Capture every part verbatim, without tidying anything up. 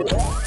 What?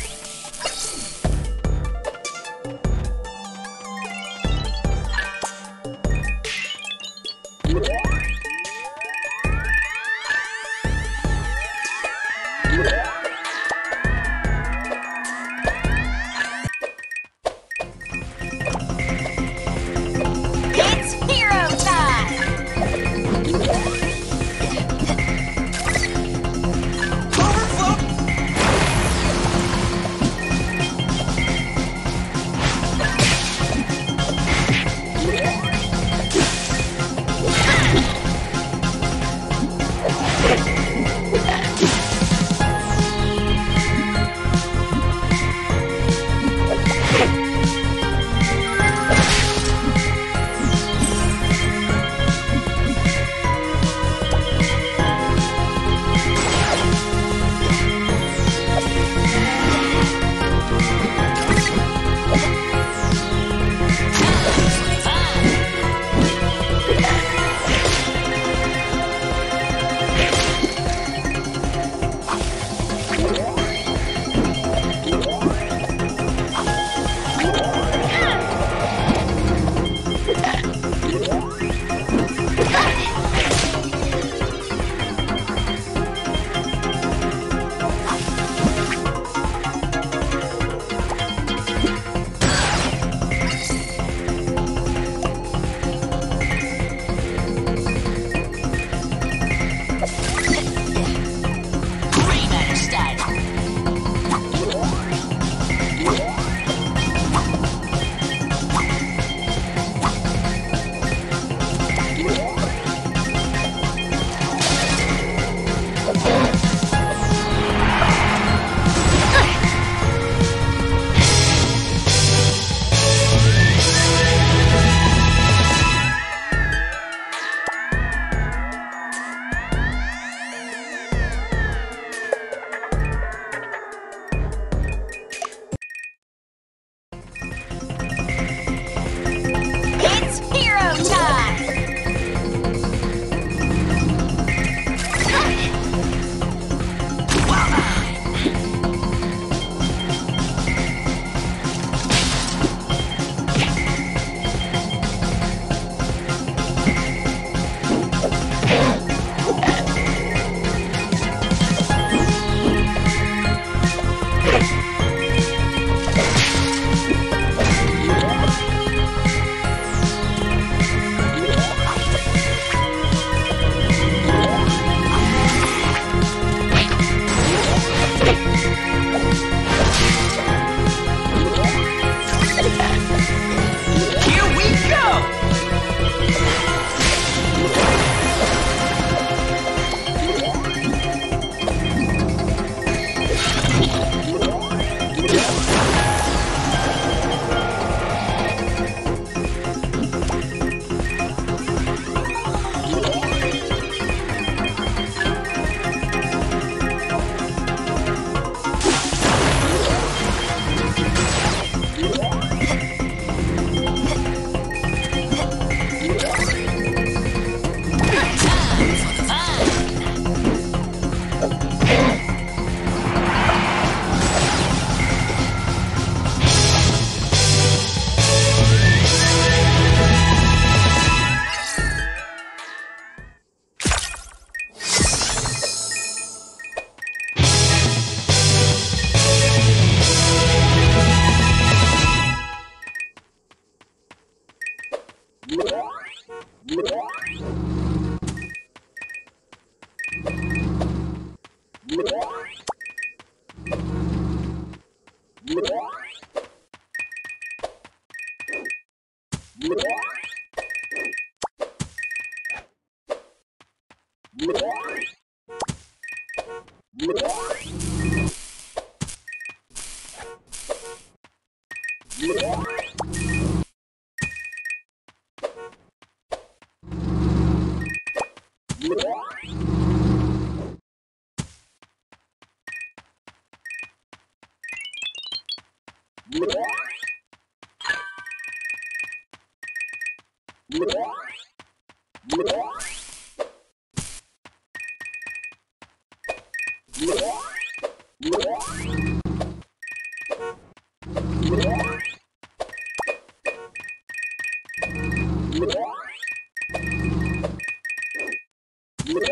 You